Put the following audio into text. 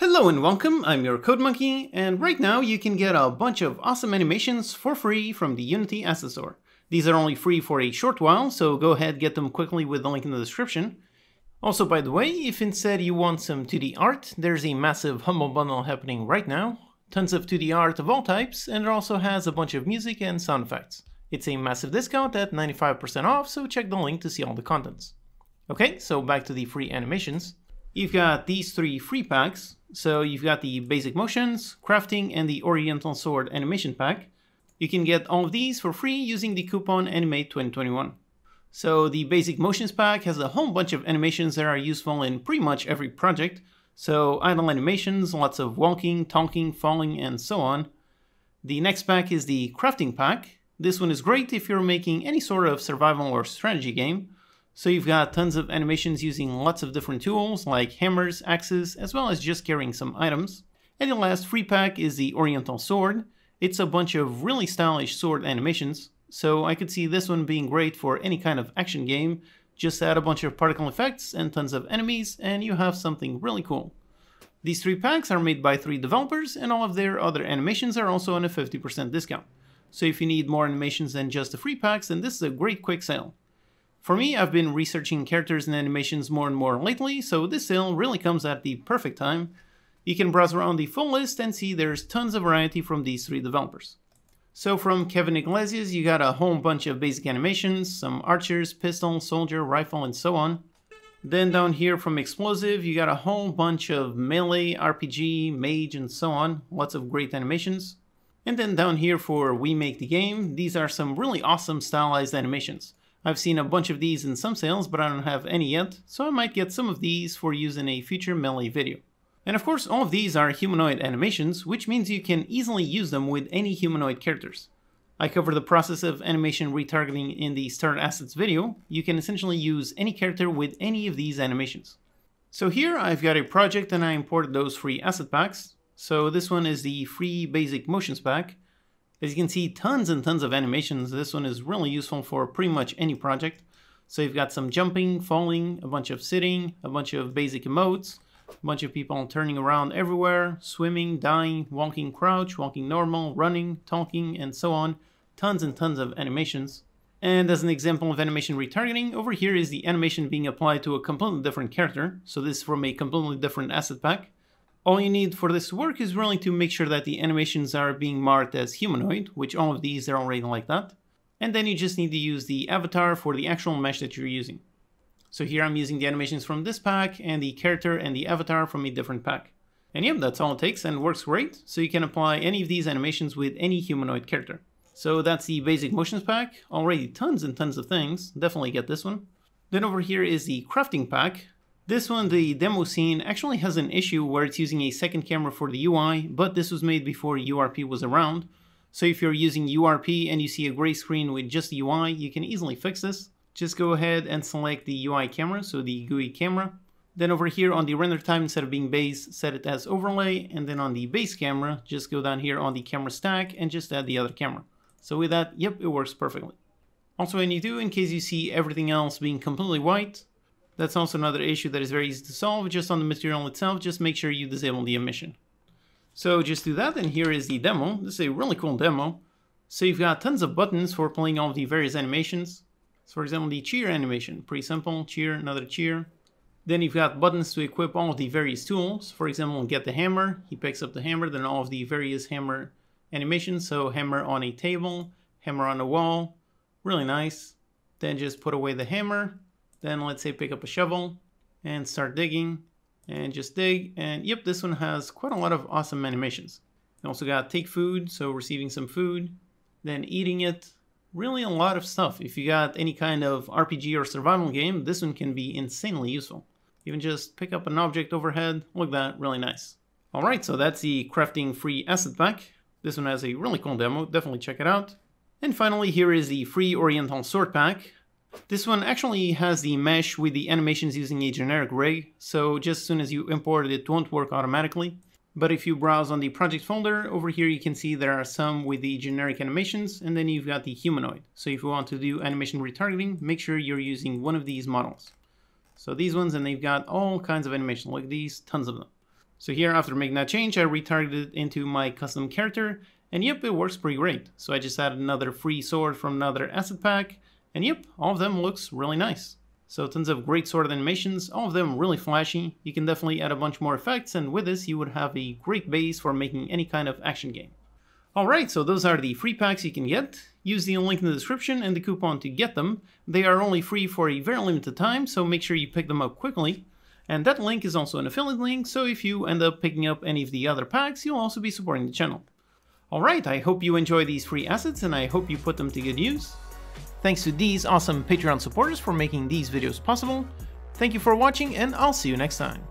Hello and welcome, I'm your Code Monkey, and right now you can get a bunch of awesome animations for free from the Unity Asset Store. These are only free for a short while, so go ahead, get them quickly with the link in the description. Also, by the way, if instead you want some 2D art, there's a massive Humble Bundle happening right now. Tons of 2D art of all types, and it also has a bunch of music and sound effects. It's a massive discount at 95% off, so check the link to see all the contents. Okay, so back to the free animations. You've got these three free packs. So you've got the Basic Motions, Crafting, and the Oriental Sword Animation pack. You can get all of these for free using the coupon ANIMATE2021. So the Basic Motions pack has a whole bunch of animations that are useful in pretty much every project. So idle animations, lots of walking, talking, falling, and so on. The next pack is the Crafting pack. This one is great if you're making any sort of survival or strategy game. So you've got tons of animations using lots of different tools like hammers, axes, as well as just carrying some items. And the last free pack is the Oriental Sword. It's a bunch of really stylish sword animations, so I could see this one being great for any kind of action game. Just add a bunch of particle effects and tons of enemies and you have something really cool. These three packs are made by three developers and all of their other animations are also on a 50% discount. So if you need more animations than just the free packs, then this is a great quick sale. For me, I've been researching characters and animations more and more lately, so this sale really comes at the perfect time. You can browse around the full list and see there's tons of variety from these three developers. So from Kevin Iglesias, you got a whole bunch of basic animations, some archers, pistol, soldier, rifle, and so on. Then down here from Explosive, you got a whole bunch of melee, RPG, mage, and so on. Lots of great animations. And then down here for We Make the Game, these are some really awesome stylized animations. I've seen a bunch of these in some sales, but I don't have any yet, so I might get some of these for use in a future melee video. And of course, all of these are humanoid animations, which means you can easily use them with any humanoid characters. I cover the process of animation retargeting in the Start Assets video. You can essentially use any character with any of these animations. So here I've got a project and I imported those free asset packs. So this one is the free Basic Motions pack. As you can see, tons and tons of animations. This one is really useful for pretty much any project. So you've got some jumping, falling, a bunch of sitting, a bunch of basic emotes, a bunch of people turning around everywhere, swimming, dying, walking crouch, walking normal, running, talking, and so on. Tons and tons of animations. And as an example of animation retargeting, over here is the animation being applied to a completely different character. So this is from a completely different asset pack. All you need for this work is really to make sure that the animations are being marked as humanoid, which all of these are already like that. And then you just need to use the avatar for the actual mesh that you're using. So here I'm using the animations from this pack and the character and the avatar from a different pack. And yep, that's all it takes and works great. So you can apply any of these animations with any humanoid character. So that's the Basic Motions pack. Already tons and tons of things. Definitely get this one. Then over here is the Crafting pack. This one, the demo scene, actually has an issue where it's using a second camera for the UI, but this was made before URP was around. So if you're using URP and you see a gray screen with just the UI, you can easily fix this. Just go ahead and select the UI camera, so the GUI camera. Then over here on the render time, instead of being base, set it as overlay. And then on the base camera, just go down here on the camera stack and just add the other camera. So with that, yep, it works perfectly. Also, when you do, in case you see everything else being completely white, that's also another issue that is very easy to solve. Just on the material itself, just make sure you disable the emission. So just do that, and here is the demo. This is a really cool demo. So you've got tons of buttons for playing all of the various animations. So for example, the cheer animation, pretty simple, cheer, another cheer. Then you've got buttons to equip all of the various tools. For example, get the hammer, he picks up the hammer, then all of the various hammer animations. So hammer on a table, hammer on a wall, really nice. Then just put away the hammer. Then let's say pick up a shovel and start digging and just dig. And yep, this one has quite a lot of awesome animations. You also got take food, so receiving some food, then eating it. Really a lot of stuff. If you got any kind of RPG or survival game, this one can be insanely useful. Even just pick up an object overhead, look at that, really nice. All right, so that's the Crafting free asset pack. This one has a really cool demo, definitely check it out. And finally, here is the free Oriental Sword pack. This one actually has the mesh with the animations using a generic rig, so just as soon as you import it, it won't work automatically. But if you browse on the project folder, over here you can see there are some with the generic animations, and then you've got the humanoid. So if you want to do animation retargeting, make sure you're using one of these models. So these ones, and they've got all kinds of animations like these, tons of them. So here, after making that change, I retargeted it into my custom character, and yep, it works pretty great. So I just added another free sword from another asset pack, and yep, all of them looks really nice. So tons of great sword animations, all of them really flashy. You can definitely add a bunch more effects, and with this you would have a great base for making any kind of action game. Alright, so those are the free packs you can get. Use the link in the description and the coupon to get them. They are only free for a very limited time, so make sure you pick them up quickly. And that link is also an affiliate link, so if you end up picking up any of the other packs, you'll also be supporting the channel. Alright, I hope you enjoy these free assets, and I hope you put them to good use. Thanks to these awesome Patreon supporters for making these videos possible. Thank you for watching, and I'll see you next time.